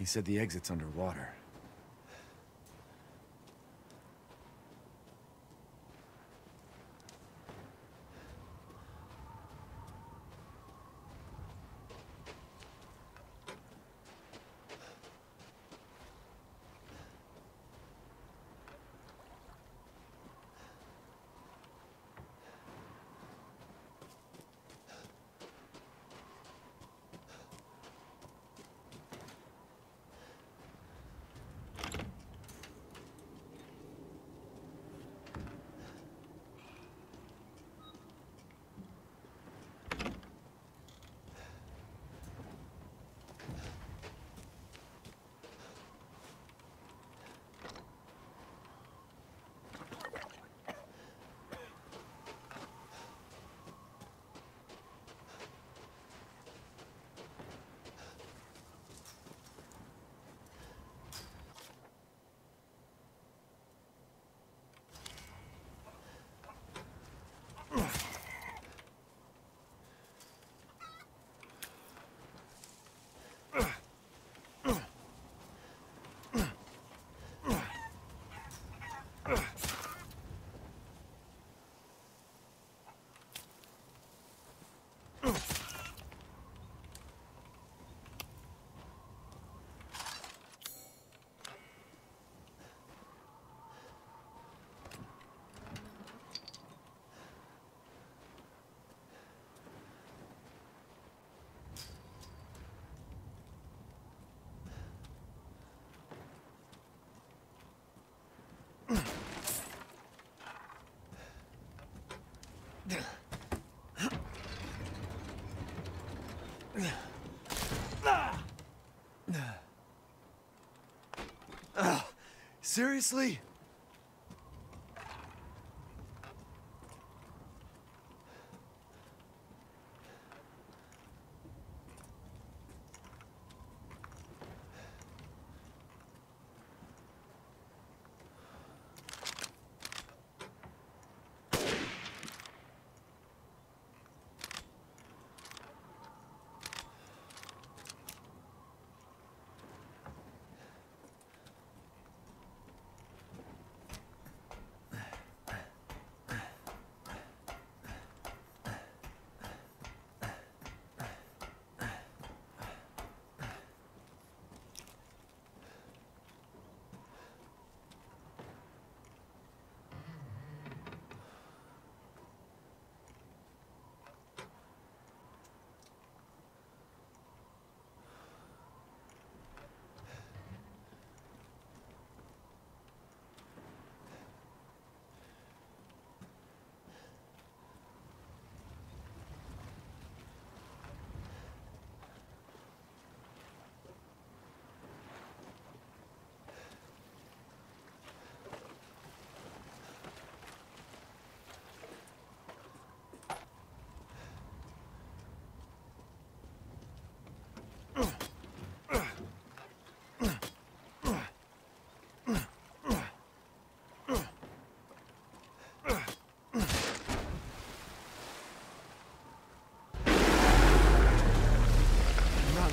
He said the exit's underwater. Seriously?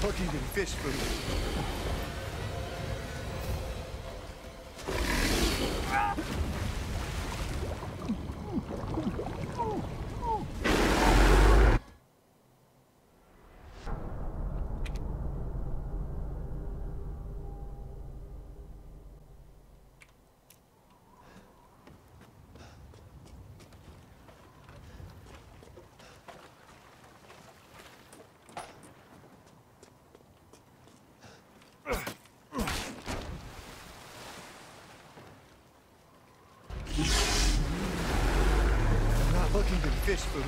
Looking to fish for me. Fish food.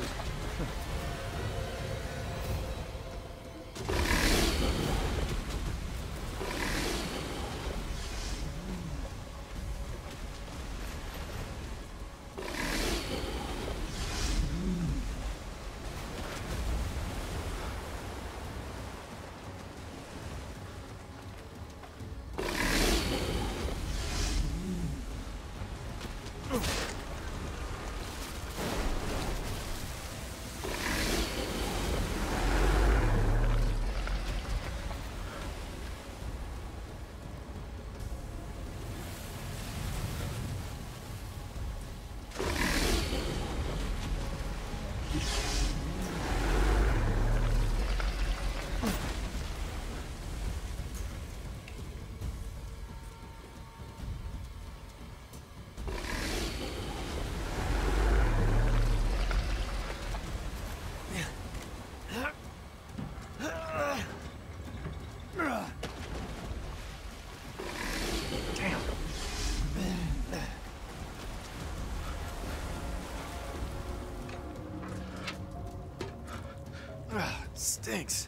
stinks.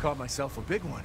Caught myself a big one.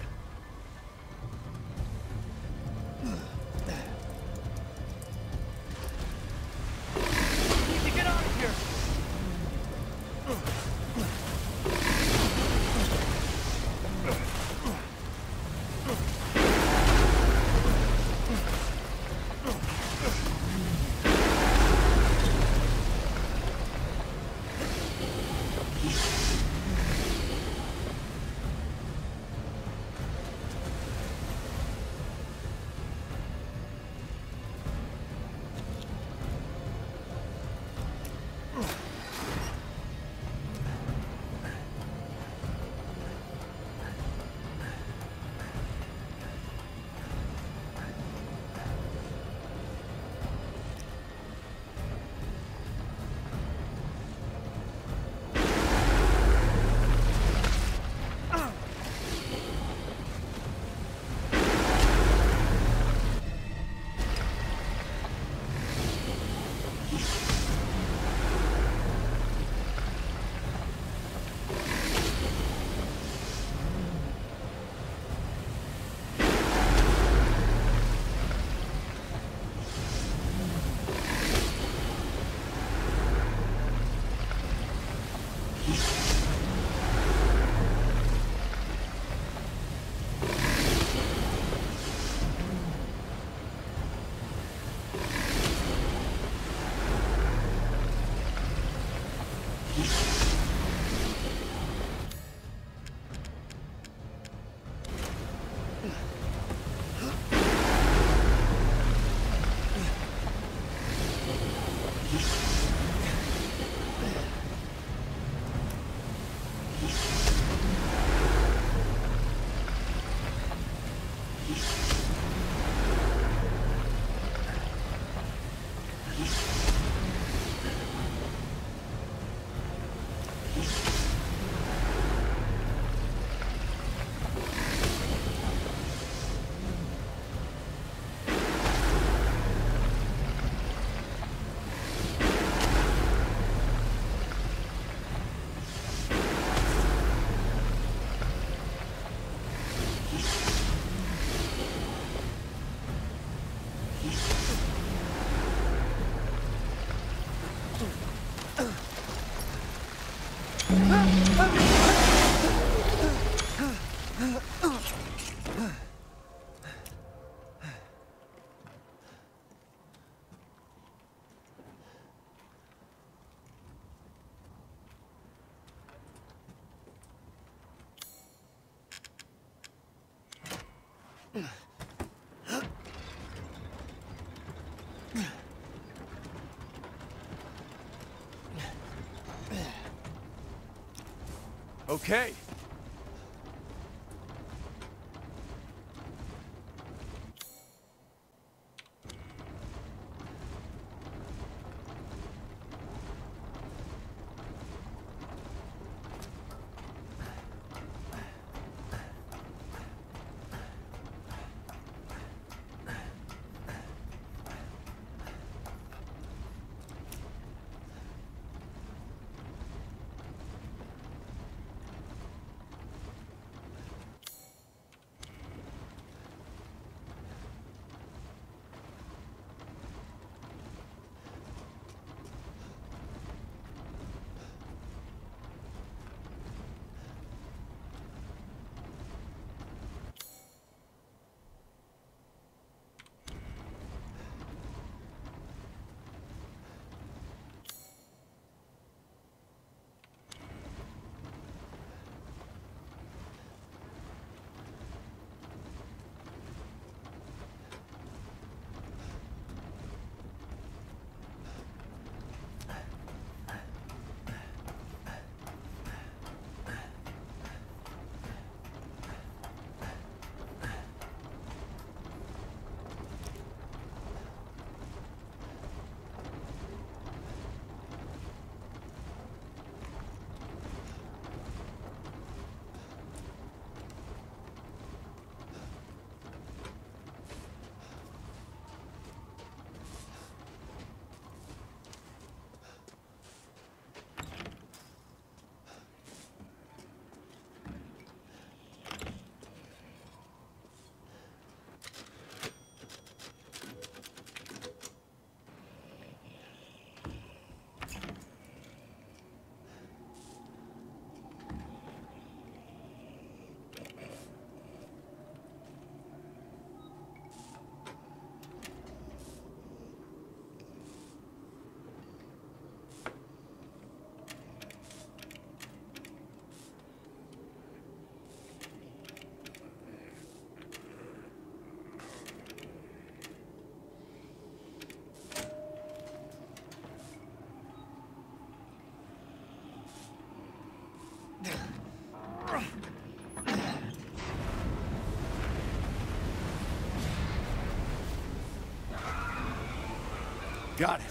Okay. Got it.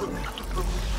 What's this?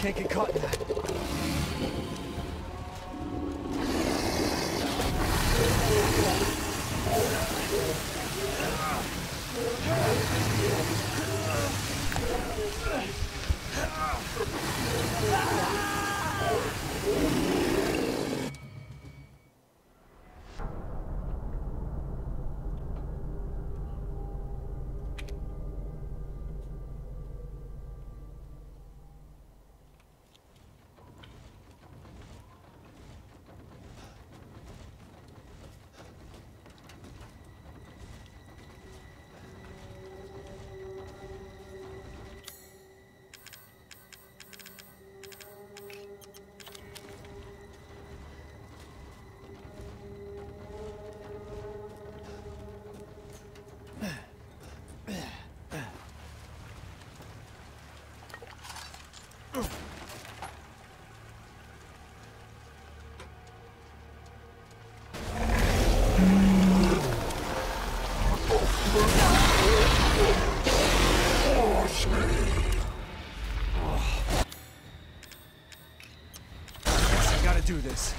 Can't get caught in that. Do this.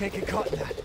Can't get caught in that.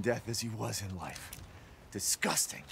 Death as he was in life. Disgusting.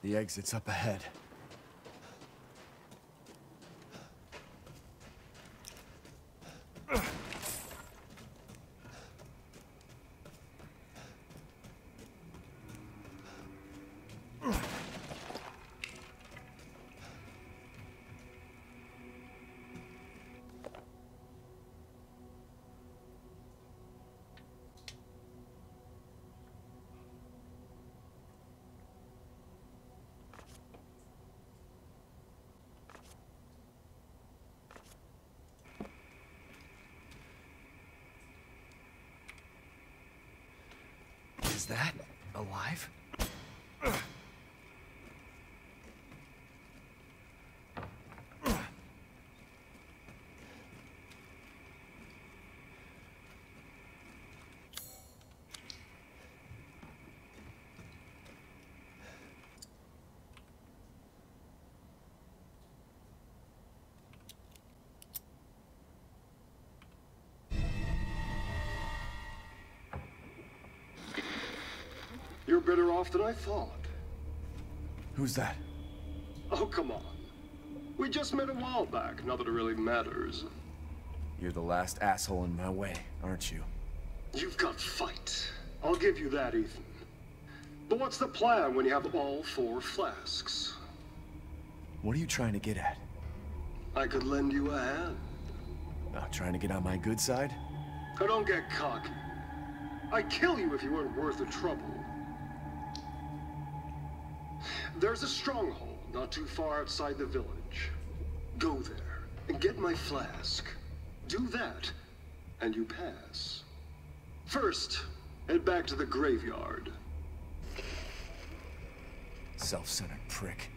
The exit's up ahead. Is that alive? You're better off than I thought. Who's that? Oh, come on. We just met a while back, not that it really matters. You're the last asshole in my way, aren't you? You've got fight. I'll give you that, Ethan. But what's the plan when you have all four flasks? What are you trying to get at? I could lend you a hand. Not trying to get on my good side? I don't get cocky. I'd kill you if you weren't worth the trouble. There's a stronghold not too far outside the village. Go there and get my flask. Do that, and you pass. First, head back to the graveyard. Self-centered prick.